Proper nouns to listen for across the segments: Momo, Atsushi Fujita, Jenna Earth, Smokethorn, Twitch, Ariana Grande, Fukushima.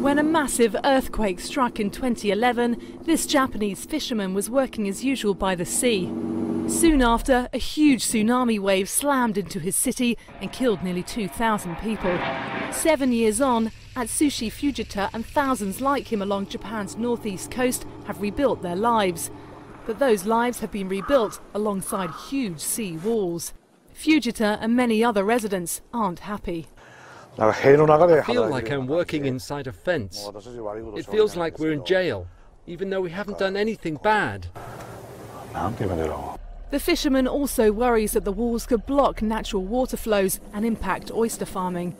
When a massive earthquake struck in 2011, this Japanese fisherman was working as usual by the sea. Soon after, a huge tsunami wave slammed into his city and killed nearly 2,000 people. 7 years on, Atsushi Fujita and thousands like him along Japan's northeast coast have rebuilt their lives. But those lives have been rebuilt alongside huge sea walls. Fujita and many other residents aren't happy. I feel like I'm working inside a fence. It feels like we're in jail, even though we haven't done anything bad. The fisherman also worries that the walls could block natural water flows and impact oyster farming.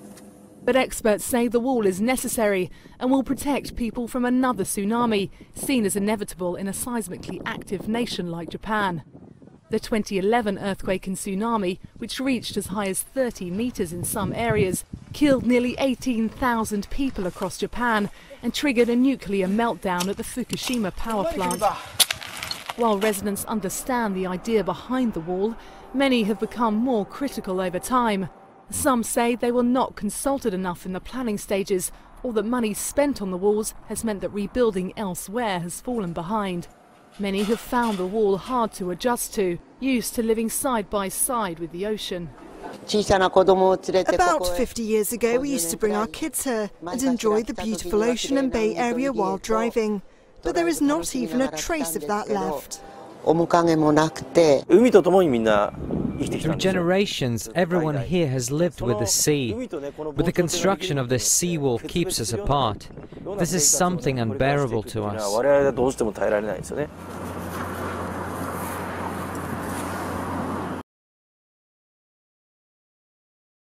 But experts say the wall is necessary and will protect people from another tsunami, seen as inevitable in a seismically active nation like Japan. The 2011 earthquake and tsunami, which reached as high as 30 meters in some areas, killed nearly 18,000 people across Japan and triggered a nuclear meltdown at the Fukushima power plant. While residents understand the idea behind the wall, many have become more critical over time. Some say they were not consulted enough in the planning stages, or that money spent on the walls has meant that rebuilding elsewhere has fallen behind. Many have found the wall hard to adjust to, used to living side by side with the ocean. About 50 years ago, we used to bring our kids here and enjoy the beautiful ocean and bay area while driving. But there is not even a trace of that left. Through generations, everyone here has lived with the sea, but the construction of this seawall keeps us apart. This is something unbearable to us.